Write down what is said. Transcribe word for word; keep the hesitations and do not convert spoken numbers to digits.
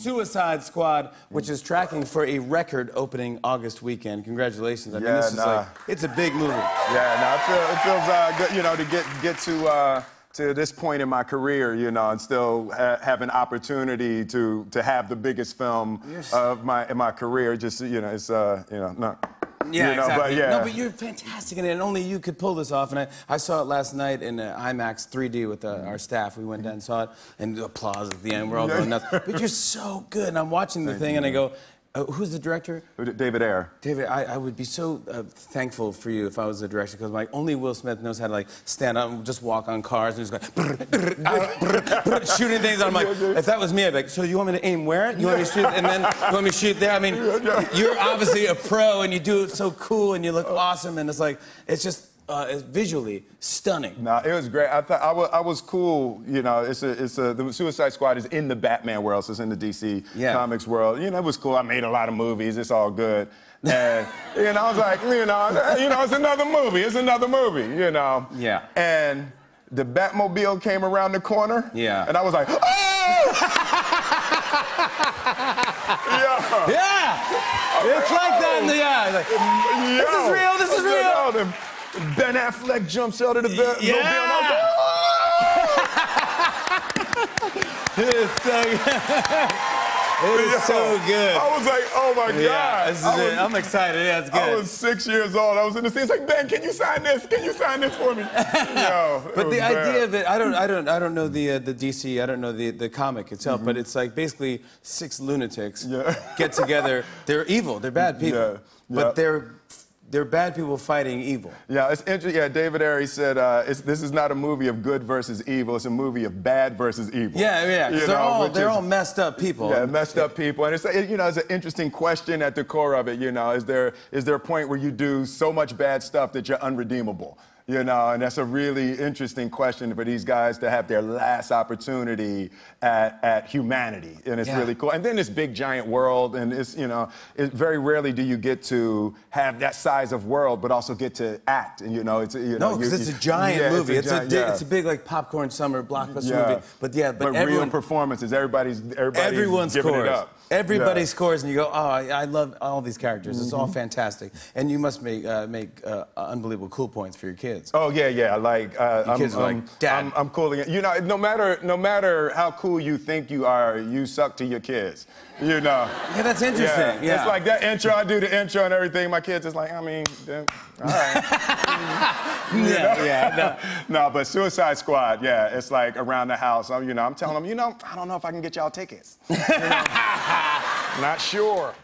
Suicide Squad, which is tracking for a record opening August weekend. Congratulations. I yeah, mean, this nah. is like, it's a big movie. Yeah, no, nah, it, feel, it feels uh, good, you know, to get, get to... Uh, to this point in my career, you know, and still ha have an opportunity to to have the biggest film yes. of my in my career. Just, you know, it's uh, you know, no. Yeah, you know, exactly. But, yeah. No, but you're fantastic in it, and only you could pull this off. And I, I saw it last night in uh, IMAX three D with uh, our staff. We went down and saw it, and applause at the end. We're all going nuts. But you're so good, and I'm watching the Thank thing, you. and I go. Uh, who's the director? David Ayer. David, I, I would be so uh, thankful for you if I was the director, because like only Will Smith knows how to like stand up and just walk on cars and just go brr, brr, brr, brr, shooting things. I'm like, if that was me, I'd be like, so you want me to aim where? You want me to shoot, and then you want me to shoot there? I mean, you're obviously a pro, and you do it so cool, and you look awesome, and it's like, it's just. Uh, it's visually stunning. Nah, it was great. I thought I, I was cool. You know, it's a, it's a, the Suicide Squad is in the Batman world, so it's in the D C yeah. comics world. You know, it was cool. I made a lot of movies. It's all good. And you know, I was like, you know, you know, it's another movie. It's another movie. You know. Yeah. And the Batmobile came around the corner. Yeah. And I was like, oh! Yeah. Yeah. It's like that in the eye. Like, this is real. This is real. Ben Affleck jumps out of the bed. Yeah! It is so good. It is so good. I was like, oh my God. Yeah, this is it. I'm excited. Yeah, it's good. I was six years old. I was in the scene. It's like, Ben, can you sign this? Can you sign this for me? Yo, but the idea of it, I don't, I don't, I don't know the uh, the D C. I don't know the the comic itself. Mm-hmm. But it's like basically six lunatics yeah. get together. They're evil. They're bad people. Yeah. But yeah. they're They're bad people fighting evil. Yeah, it's interesting. Yeah, David Ayer said uh, it's, this is not a movie of good versus evil. It's a movie of bad versus evil. Yeah, yeah. They're know, all they're is, all messed up people. Yeah, messed up people. And it's it, you know, it's an interesting question at the core of it. You know, is there is there a point where you do so much bad stuff that you're unredeemable? You know, and that's a really interesting question for these guys to have their last opportunity at, at humanity. And it's yeah. really cool. And then this big, giant world, and it's, you know, it, very rarely do you get to have that size of world, but also get to act. And, you know, it's, you know. No, because it's a giant yeah, movie. It's a, it's, a, yeah. it's a big, like, popcorn summer blockbuster yeah. movie. But, yeah, but, but everyone, real performances. Everybody's, everybody's everyone's giving scores. it up. Everybody yeah. scores, and you go, oh, I, I love all these characters. Mm-hmm. It's all fantastic. And you must make, uh, make uh, unbelievable cool points for your kids. Oh, yeah, yeah. Like, uh, I'm, kids I'm, like Dad. I'm, I'm cool again. You know, no matter, no matter how cool you think you are, you suck to your kids. You know. Yeah, that's interesting. Yeah. Yeah. It's like that intro. I do the intro and everything. My kids is like, I mean, all right. You know? Yeah, yeah. No. No, but Suicide Squad, yeah, it's like around the house. I'm, you know, I'm telling them, you know, I don't know if I can get y'all tickets. You know? Not sure.